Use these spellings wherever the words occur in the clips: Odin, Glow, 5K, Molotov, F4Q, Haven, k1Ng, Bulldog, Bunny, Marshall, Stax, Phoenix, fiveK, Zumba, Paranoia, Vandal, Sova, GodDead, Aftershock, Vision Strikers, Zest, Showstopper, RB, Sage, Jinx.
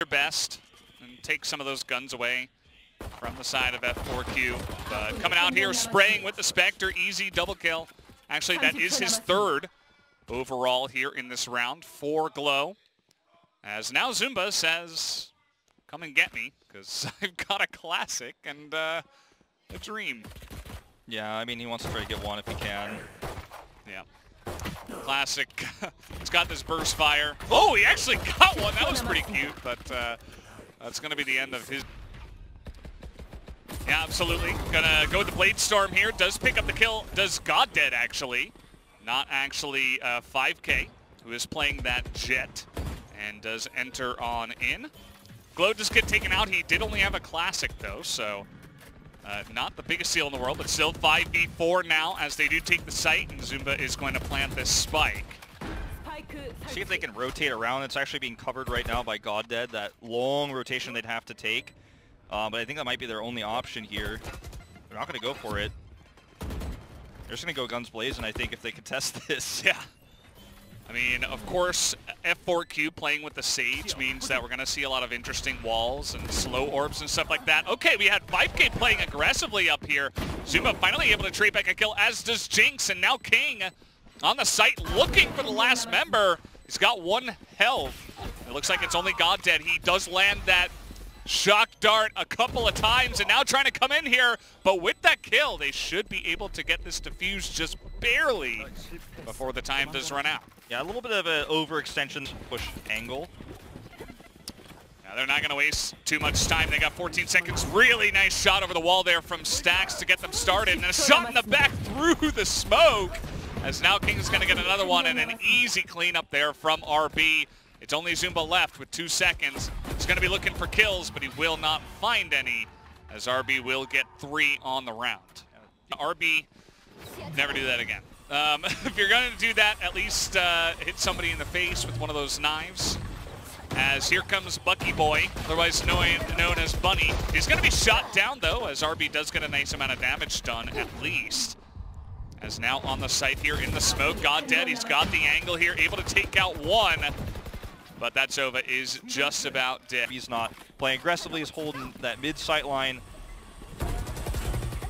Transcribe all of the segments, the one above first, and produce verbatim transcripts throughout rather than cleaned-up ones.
their best and take some of those guns away from the side of F four Q. But coming out here, spraying with the Spectre, easy double kill. Actually, that is his third overall here in this round for Glow. As now Zumba says, come and get me, because I've got a classic and uh, a dream. Yeah, I mean, he wants to try to get one if he can. Yeah. Classic. He's got this burst fire. Oh, he actually got one. That was pretty cute, but uh, that's going to be the end of his... Yeah, absolutely. Gonna go with the Blade Storm here. Does pick up the kill. Does GodDead, actually. Not actually uh, five K, who is playing that jet, and does enter on in. Glow does get taken out. He did only have a classic, though, so... Uh, not the biggest deal in the world, but still five v four now as they do take the site, and Zumba is going to plant this spike. See if they can rotate around. It's actually being covered right now by GodDead, that long rotation they'd have to take. Uh, but I think that might be their only option here. They're not going to go for it. They're just going to go guns blazing, I think, if they could test this. Yeah. I mean, of course, F four Q playing with the Sage means that we're going to see a lot of interesting walls and slow orbs and stuff like that. Okay, we had five K playing aggressively up here. Zumba finally able to trade back a kill, as does Jinx, and now k one Ng on the site looking for the last member. He's got one health. It looks like it's only GodDead. He does land that shock dart a couple of times, and now trying to come in here, but with that kill, they should be able to get this defused just barely before the time does run out. Yeah, a little bit of an overextension push angle. Now they're not going to waste too much time. They got fourteen seconds. Really nice shot over the wall there from Stax to get them started. And a shot in the back through the smoke, as now King's going to get another one, and an easy cleanup there from R B. It's only Zumba left with two seconds. He's going to be looking for kills, but he will not find any, as R B will get three on the round. R B, never do that again. Um, if you're going to do that, at least uh, hit somebody in the face with one of those knives. As here comes Bucky Boy, otherwise known as Bunny. He's going to be shot down, though, as R B does get a nice amount of damage done, at least. As now on the site here in the smoke, GodDead, he's got the angle here, able to take out one. But that Sova is just about dead. He's not playing aggressively, he's holding that mid-sight line.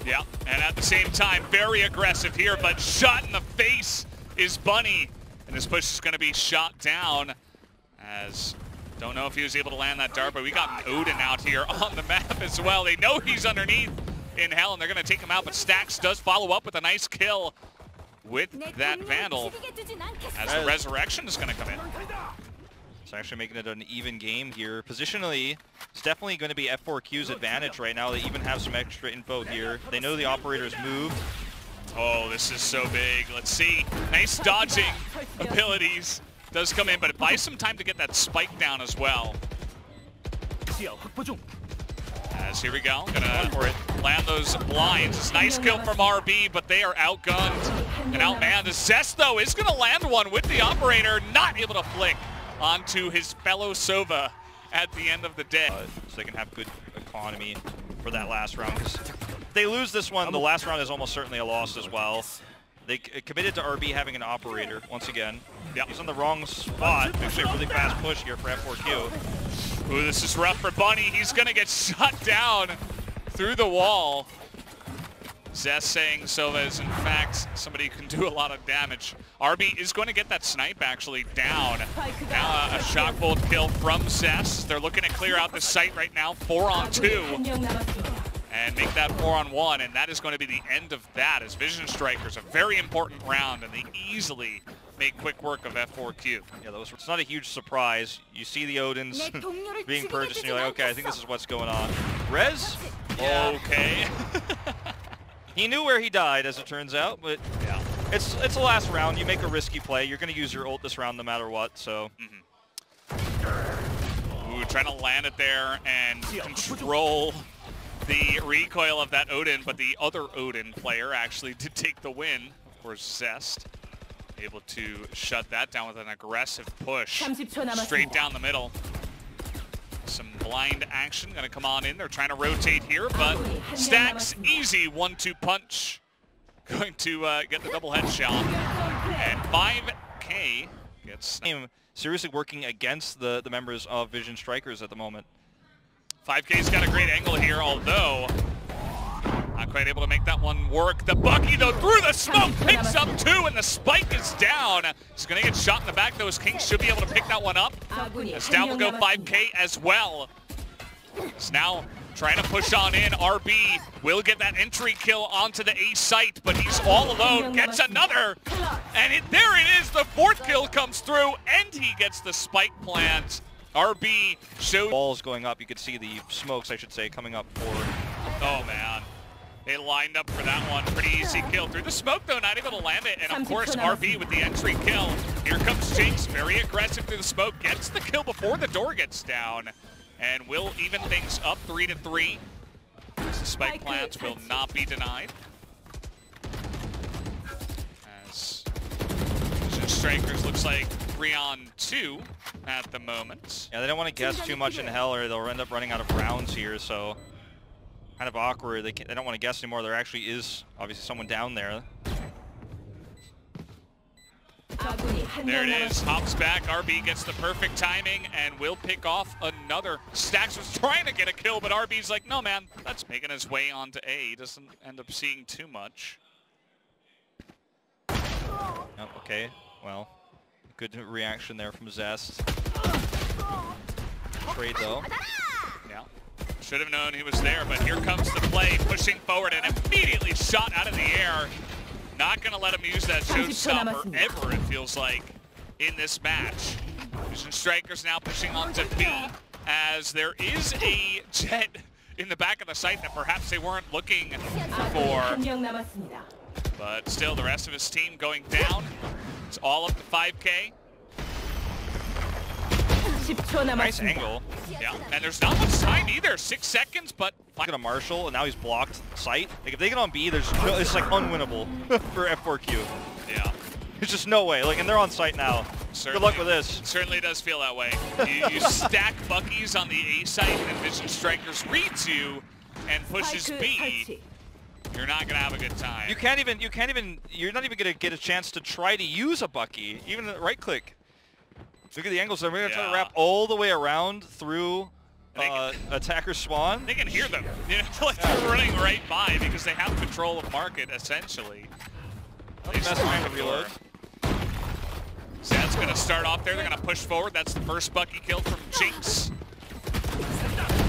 Yeah, and at the same time, very aggressive here, but shot in the face is Bunny. And this push is going to be shot down, as don't know if he was able to land that dart, but we got Odin out here on the map as well. They know he's underneath in hell, and they're going to take him out, but Stax does follow up with a nice kill with that Vandal, as the Resurrection is going to come in. So actually making it an even game here. Positionally, it's definitely going to be F four Q's advantage right now. They even have some extra info here. They know the operator's moved. Oh, this is so big. Let's see. Nice dodging abilities. Does come in, but it buys some time to get that spike down as well. As here we go. Gonna land those blinds. It's a nice kill from R B, but they are outgunned and outmanned. The Zest, though, is going to land one with the operator. Not able to flick onto his fellow Sova at the end of the day. Uh, so they can have good economy for that last round. Because if they lose this one, the last round is almost certainly a loss as well. They committed to R B having an operator once again. Yep. He's on the wrong spot. Actually a really fast push here for F four Q. Ooh, this is rough for Bunny. He's gonna get shut down through the wall. Zest saying Sova is in fact somebody who can do a lot of damage. R B is going to get that snipe actually down. Now uh, a shock bolt kill from Zest. They're looking to clear out the site right now. Four on two. And make that four on one. And that is going to be the end of that, as Vision Strikers, a very important round, and they easily make quick work of F four Q. Yeah, that was, it's not a huge surprise. You see the Odins being purchased and you're like, okay, I think this is what's going on. Rez? Yeah. Okay. He knew where he died, as it turns out, but yeah. it's it's the last round. You make a risky play. You're going to use your ult this round no matter what, so. Mm-hmm. Ooh, trying to land it there and control the recoil of that Odin, but the other Odin player actually did take the win. Of course, Zest able to shut that down with an aggressive push straight down the middle. Some blind action gonna come on in. They're trying to rotate here, but Stax, easy one two punch. Going to uh, get the double headshot. And five K gets... seriously working against the, the members of Vision Strikers at the moment. five K's got a great angle here, although not quite able to make that one work. The Bucky, though, through the smoke, picks up two, and the spike is down. He's going to get shot in the back, though. His King should be able to pick that one up. As down will go five K as well. He's now trying to push on in. R B will get that entry kill onto the A site, but he's all alone, gets another. And it, there it is. The fourth kill comes through, and he gets the spike plant. R B shows balls going up. You could see the smokes, I should say, coming up forward. Oh, man. They lined up for that one. Pretty easy kill through the smoke, though, not able to land it. And of course, R B with the entry kill. Here comes Jinx, very aggressive through the smoke. Gets the kill before the door gets down. And will even things up three to three. The spike plants will not be denied. As Vision Strikers looks like three on two at the moment. Yeah, they don't want to guess too much in hell, or they'll end up running out of rounds here, so. Kind of awkward. They, can't, they don't want to guess anymore. There actually is obviously someone down there. There it is. Hops back. R B gets the perfect timing and will pick off another. Stax was trying to get a kill, but R B's like, no, man. That's making his way onto A. He doesn't end up seeing too much. Oh, okay. Well, good reaction there from Zest. Trade, though. Yeah. Should have known he was there, but here comes the play, pushing forward and immediately shot out of the air. Not going to let him use that showstopper ever, it feels like, in this match. Vision Strikers now pushing on to B, as there is a jet in the back of the site that perhaps they weren't looking for. But still, the rest of his team going down. It's all up to five K. Nice angle. Yeah, and there's not much time either. Six seconds, but look at a Marshall, and now he's blocked sight. Like if they get on B, there's no, it's like unwinnable for F four Q. Yeah, there's just no way. Like, and they're on sight now. Certainly, good luck with this. It certainly does feel that way. You, you stack Buckies on the A site, and Vision Strikers reads you and pushes B. You're not gonna have a good time. You can't even. You can't even. You're not even gonna get a chance to try to use a Bucky, even at right click. Look at the angles. They're going to yeah. try to wrap all the way around through uh, can, attacker spawn. They can hear them. You know, like yeah. They're running right by because they have control of market, essentially. That's trying to reload. Zed's going to start off there. They're going to push forward. That's the first Bucky kill from Jinx.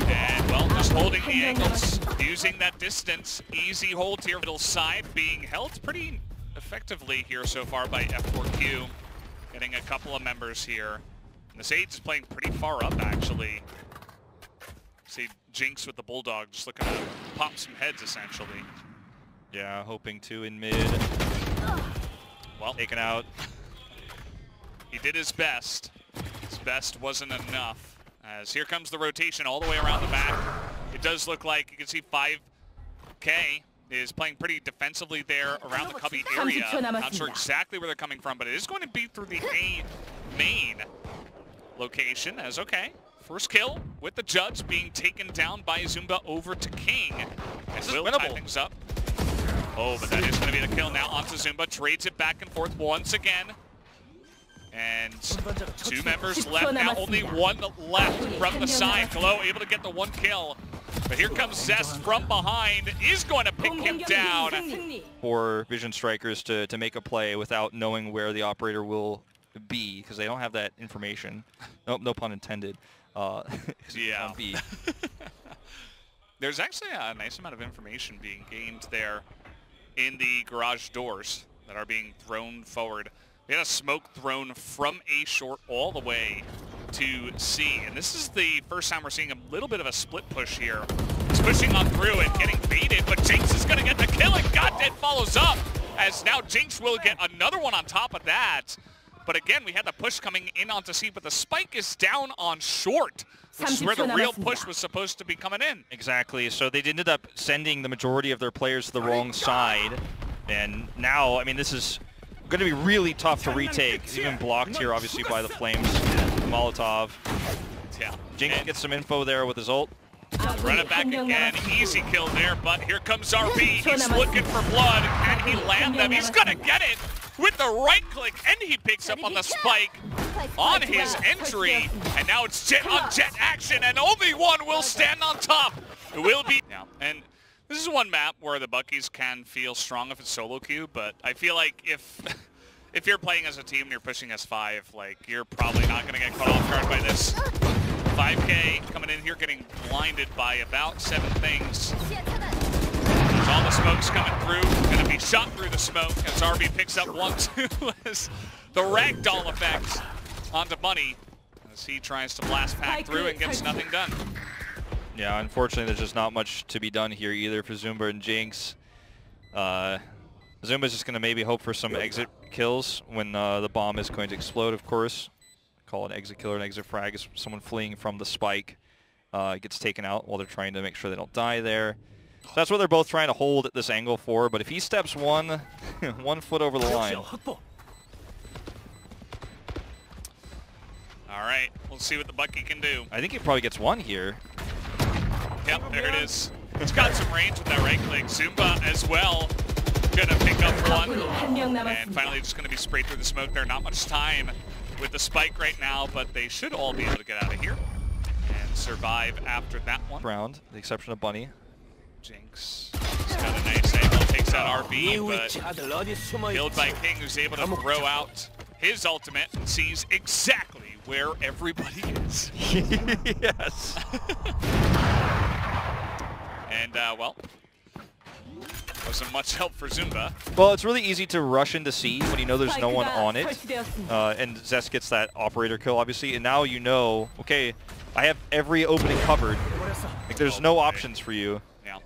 And, well, just holding the angles, using that distance. Easy hold here. Middle side being held pretty effectively here so far by F four Q. Getting a couple of members here. And the Sage is playing pretty far up, actually. See Jinx with the Bulldog just looking to pop some heads, essentially. Yeah, hoping to in mid. Well, taken out. He did his best. His best wasn't enough. As here comes the rotation all the way around the back. It does look like you can see five K. Is playing pretty defensively there around the cubby area. Not sure exactly where they're coming from, but it is going to be through the A main location as, okay, first kill with the Judge being taken down by Zumba over to King. And this will is tie things up. Oh, but that is going to be the kill now onto Zumba. Trades it back and forth once again. And two members left now, only one left from the side. Glow able to get the one kill. But here comes Zest from behind, is going to pick him down. For Vision Strikers to, to make a play without knowing where the operator will be, because they don't have that information. Nope, no pun intended. Uh, yeah. it's on B. There's actually a nice amount of information being gained there in the garage doors that are being thrown forward. We had a smoke thrown from A short all the way to C, and this is the first time we're seeing a little bit of a split push here. He's pushing on through and getting baited, but Jinx is going to get the kill, and GodDead follows up, as now Jinx will get another one on top of that. But again, we had the push coming in onto C, but the spike is down on short, which is where the real push was supposed to be coming in. Exactly, so they ended up sending the majority of their players to the wrong side, and now, I mean, this is going to be really tough to retake. It's even blocked here, obviously, by the Flames. Molotov. Yeah. Jinx gets some info there with his ult. Run it back again. Easy kill there, but here comes R B. He's looking for blood, and he lands them. He's going to get it with the right click, and he picks up on the spike. on his entry, and now it's jet on jet action, and only one will stand on top. It will be now, and this is one map where the Buckies can feel strong if it's solo queue, but I feel like if if you're playing as a team and you're pushing S five, like, you're probably not gonna get caught off guard by this. five K coming in here, getting blinded by about seven things. There's all the smokes coming through, gonna be shot through the smoke as R B picks up one, two, as the ragdoll effect onto Bunny, as he tries to blast pack through and gets nothing done. Yeah, unfortunately, there's just not much to be done here either for Zumba and Jinx. Uh, Zumba's just gonna maybe hope for some exit kills when uh, the bomb is going to explode, of course. Call an exit killer, an exit frag is someone fleeing from the spike. Uh, gets taken out while they're trying to make sure they don't die there. So that's what they're both trying to hold at this angle for, but if he steps one, one foot over the line. Alright, we'll see what the Bucky can do. I think he probably gets one here. Yep, there it is. It's got some range with that right click. Zumba as well, gonna pick up one. And finally just gonna be sprayed through the smoke there. Not much time with the spike right now, but they should all be able to get out of here and survive after that one. Round, with the exception of Bunny. Jinx, it's got a nice angle, takes out R B, but killed by King, who's able to throw out his ultimate and sees exactly where everybody is. Yes. And, uh, well, wasn't much help for Zumba. Well, it's really easy to rush into C when you know there's no one on it. Uh, and Zest gets that operator kill, obviously. And now you know, okay, I have every opening covered. Like, there's no options for you. Yeah.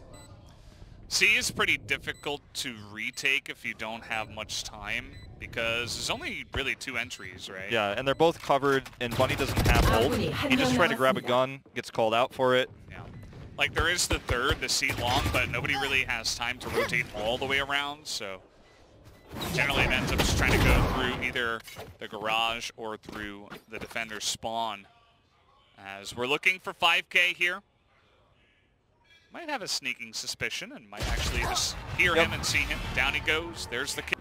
C is pretty difficult to retake if you don't have much time, because there's only really two entries, right? Yeah, and they're both covered, and Bunny doesn't have ult. He just tried to grab a gun, gets called out for it. Yeah. Like, there is the third, the C long, but nobody really has time to rotate all the way around, so generally it ends up just trying to go through either the garage or through the defender's spawn. As we're looking for five K here. Might have a sneaking suspicion and might actually just hear yep. him and see him. Down he goes. There's the kill.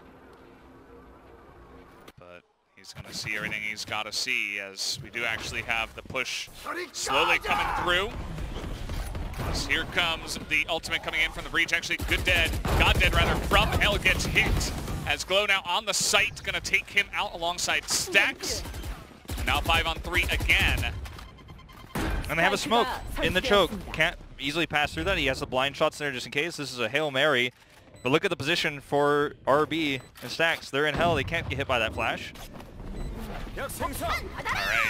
But he's going to see everything he's got to see, as we do actually have the push slowly coming through. Here comes the ultimate coming in from the breach. Actually, GodDead, GodDead rather, from Hell gets hit. As Glow now on the site, gonna take him out alongside Stax. And now five on three again. And they have a smoke in the choke. Can't easily pass through that. He has the blind shots in there just in case. This is a Hail Mary. But look at the position for R B and Stax. They're in hell. They can't get hit by that flash. Alright.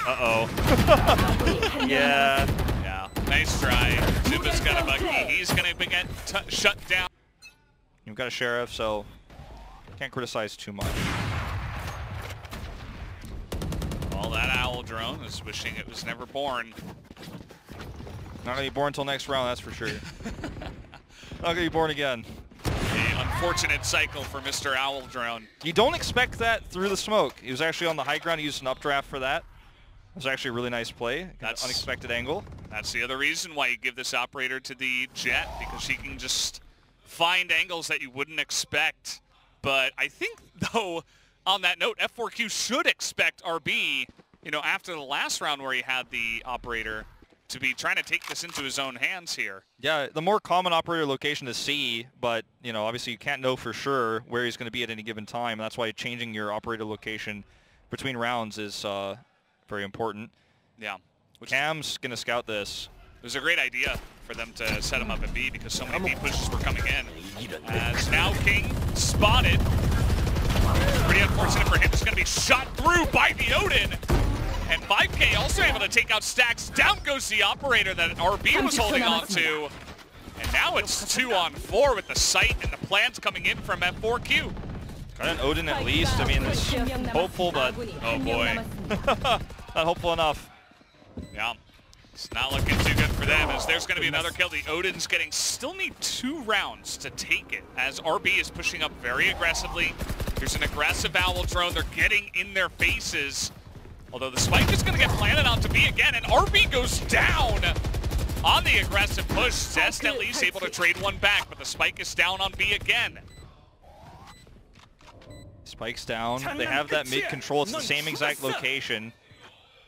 Uh-oh. Yeah. Nice try. Zumba's got a Bucky. He's going to get t shut down. You've got a Sheriff, so can't criticize too much. Well, that owl drone is wishing it was never born. Not going to be born until next round, that's for sure. Not going to be born again. The unfortunate cycle for Mister Owl Drone. You don't expect that through the smoke. He was actually on the high ground. He used an updraft for that. It was actually a really nice play. That's an unexpected angle. That's the other reason why you give this operator to the jet, because she can just find angles that you wouldn't expect. But I think, though, on that note, F four Q should expect R B, you know, after the last round where he had the operator, to be trying to take this into his own hands here. Yeah, the more common operator location to see, but, you know, obviously you can't know for sure where he's going to be at any given time. That's why changing your operator location between rounds is... Uh, very important. Yeah. Which Cam's going to scout this. It was a great idea for them to set him up at B, because so many B pushes were coming in. As now King spotted. Pretty unfortunate for him. It's going to be shot through by the Odin. And five K also able to take out Stax. Down goes the operator that R B was holding on to. And now it's two on four with the sight and the plans coming in from F four Q. Got an Odin at least. I mean, it's hopeful, but oh boy. Not hopeful enough. Yeah, it's not looking too good for them, as there's going to be another kill. The Odin's getting, still need two rounds to take it, as R B is pushing up very aggressively. There's an aggressive owl drone. They're getting in their faces. Although the spike is going to get planted out to B again, and R B goes down on the aggressive push. Zest at least able to trade one back, but the spike is down on B again. Spike's down. They have that mid control. It's the same exact location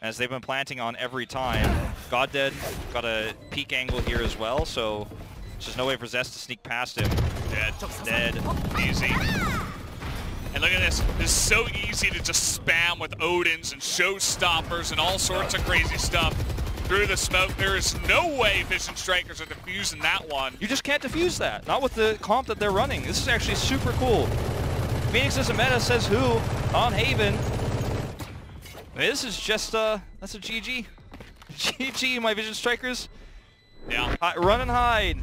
as they've been planting on every time. GodDead got a peak angle here as well, so there's no way for Zest to sneak past him. Dead, dead, easy. And look at this. It's so easy to just spam with Odins and Showstoppers and all sorts of crazy stuff through the smoke. There is no way Vision Strikers are defusing that one. You just can't defuse that. Not with the comp that they're running. This is actually super cool. Phoenix is a meta, says who, on Haven. I mean, this is just, uh, that's a G G. G G, my Vision Strikers. Yeah. Hi, run and hide.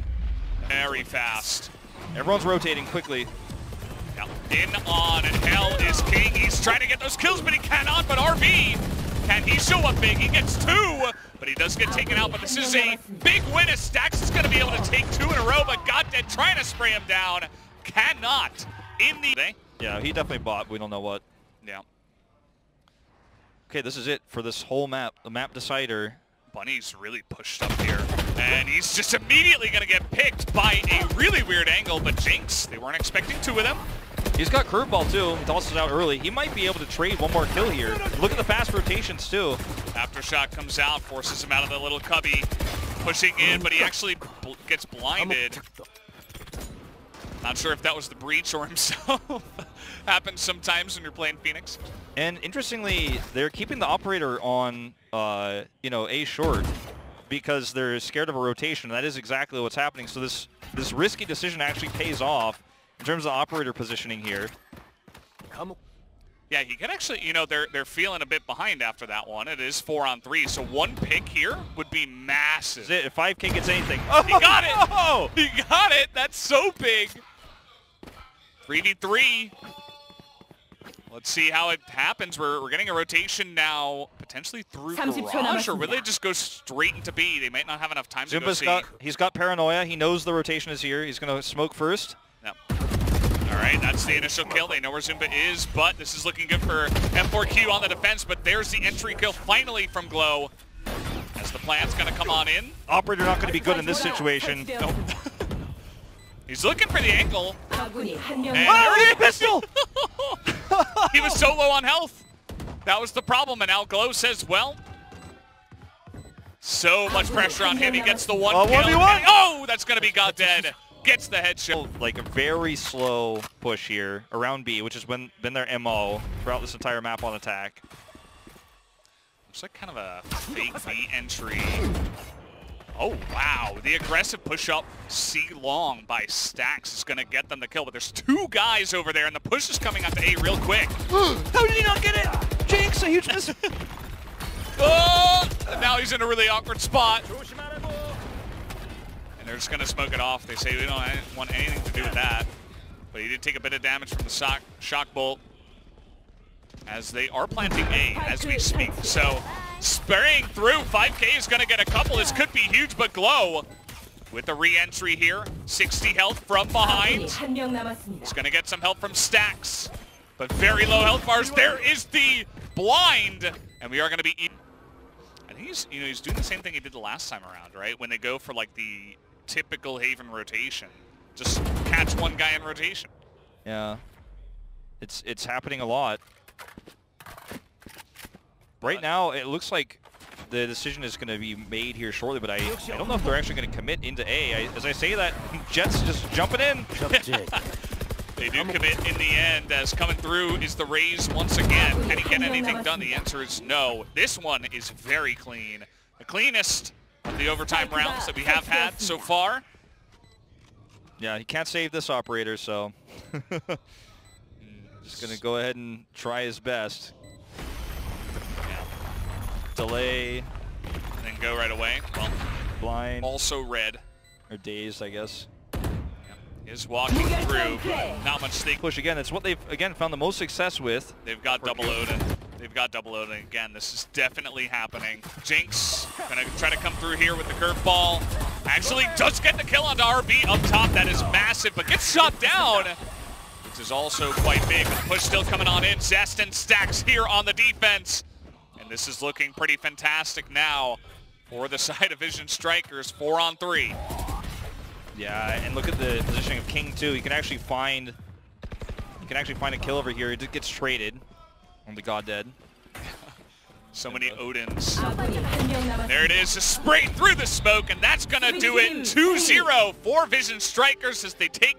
Very fast. Everyone's rotating quickly. Now, in on, and Hell is king. He's trying to get those kills, but he cannot. But R B, can he show up big? He gets two, but he does get taken out. But this is a big win as Stax is going to be able to take two in a row, but GodDead trying to spray him down. Cannot. In the... Yeah, he definitely bought. We don't know what. Yeah. Okay, this is it for this whole map. The map decider. Bunny's really pushed up here. And he's just immediately going to get picked by a really weird angle, but Jinx, they weren't expecting two of them. He's got curveball too, he tosses out early. He might be able to trade one more kill here. Look at the fast rotations too. Aftershock comes out, forces him out of the little cubby, pushing in, but he actually bl gets blinded. Not sure if that was the breach or himself. Happens sometimes when you're playing Phoenix. And interestingly, they're keeping the operator on, uh, you know, A short, because they're scared of a rotation. That is exactly what's happening. So this this risky decision actually pays off in terms of operator positioning here. Come on. Yeah, he could actually, you know, they're they're feeling a bit behind after that one. It is four on three, so one pick here would be massive. Is it? If five K gets anything, oh, he got it. Oh, he got it. That's so big. three v three. Let's see how it happens. We're, we're getting a rotation now, potentially through Garage, or will they just go straight into B? They might not have enough time to go see. Got, he's got Paranoia. He knows the rotation is here. He's going to smoke first. Yep. All right, that's the initial kill. They know where Zumba is, but this is looking good for F four Q on the defense, but there's the entry kill finally from Glow, as the plan's going to come on in. Operator not going to be good in this situation. Nope. He's looking for the angle. And oh, the pistol! He was so low on health. That was the problem, and now Glow says, well, so much pressure on him. He gets the one uh, kill. one v one. Oh, that's going to be GodDead. Gets the headshot. Like a very slow push here around B, which has been, been their M O throughout this entire map on attack. Looks like kind of a fake B entry. Oh, wow. The aggressive push-up C-long by Stax is going to get them the kill, but there's two guys over there, and the push is coming up to A real quick. How did he not get it? Jinx, a huge miss. Oh, and now he's in a really awkward spot. And they're just going to smoke it off. They say we don't want anything to do with that. But he did take a bit of damage from the shock, shock bolt, as they are planting A as we speak. So... Spraying through, five K is gonna get a couple. This could be huge, but Glow with a re-entry here. sixty health from behind. He's gonna get some help from Stax, but very low health bars. There is the blind, and we are gonna be eating. I think he's, you know, he's doing the same thing he did the last time around, right? When they go for like the typical Haven rotation, just catch one guy in rotation. Yeah, it's it's happening a lot. Right now, it looks like the decision is going to be made here shortly, but I, I don't know if they're actually going to commit into A. I, as I say that, Jet's just jumping in. They do commit in the end, as coming through is the raise once again. Can he get anything done? The answer is no. This one is very clean. The cleanest of the overtime rounds that we have had so far. Yeah, he can't save this operator, so... Just going to go ahead and try his best. Delay. And then go right away. Well, blind. Also red. Or dazed, I guess. Yeah. Is walking through. Not much sneak. Push again. It's what they've, again, found the most success with. They've got double Odin. They've got double Odin again. This is definitely happening. Jinx gonna try to come through here with the curveball. Actually does get the kill onto R B up top. That is massive, but gets shot down. This is also quite big. But the push still coming on in. Zest and Stax here on the defense. This is looking pretty fantastic now for the side of Vision Strikers, four on three. Yeah, and look at the positioning of King too. You can actually find can actually find a kill over here. It gets traded on the GodDead. So many Odins. There it is, just sprayed through the smoke, and that's gonna do it. two zero for Vision Strikers as they take